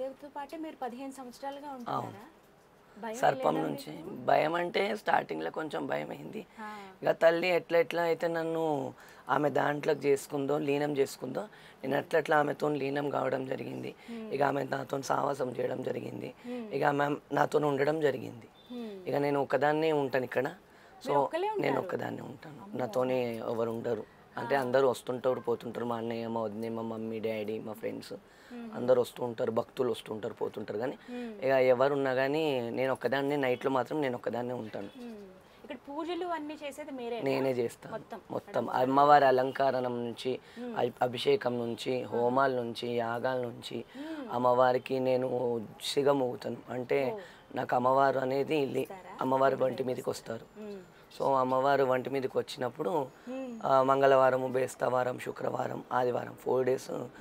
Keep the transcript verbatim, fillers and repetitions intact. గురుదేవుతో పాటు మీరు పదిహేను సంవత్సరాలుగా ఉంటారా? సర్పం నుంచి భయం అంటే స్టార్టింగ్లో కొంచెం భయం అయింది. ఇక తల్లి ఎట్లా ఎట్లా అయితే నన్ను ఆమె దాంట్లోకి చేసుకుందో లీనం చేసుకుందో నేను అట్లట్లా ఆమెతో లీనం కావడం జరిగింది. ఇక ఆమె నాతో సావాసం చేయడం జరిగింది. ఇక ఆమె నాతో ఉండడం జరిగింది. ఇక నేను ఒక్కదాన్నే ఉంటాను ఇక్కడ. సో నేను ఒక్కదాన్నే ఉంటాను, నాతోనే ఎవరు ఉండరు. అంటే అందరూ వస్తుంటారు పోతుంటారు, మా అన్నయ్య మా వదిన మా మమ్మీ డాడీ మా ఫ్రెండ్స్ అందరు వస్తూ ఉంటారు, భక్తులు వస్తుంటారు పోతుంటారు. కానీ ఇక ఎవరున్నా కానీ నేను ఒక్కదాన్ని, నైట్లో మాత్రం నేను ఒక్కదాన్నే ఉంటాను. ఇక్కడ పూజలు అన్నీ చేసేది మీరే? నేనే చేస్తాను మొత్తం. అమ్మవారి అలంకరణం నుంచి, అభిషేకం నుంచి, హోమాల నుంచి, యాగాల నుంచి అమ్మవారికి నేను సిగమవుతాను. అంటే నాకు అమ్మవారు అనేది ఇల్లి, అమ్మవారి వంటి మీదకి వస్తారు. సో అమ్మవారు వంటి మీదకి వచ్చినప్పుడు మంగళవారం, బేస్తవారం, శుక్రవారం, ఆదివారం ఫోర్ డేస్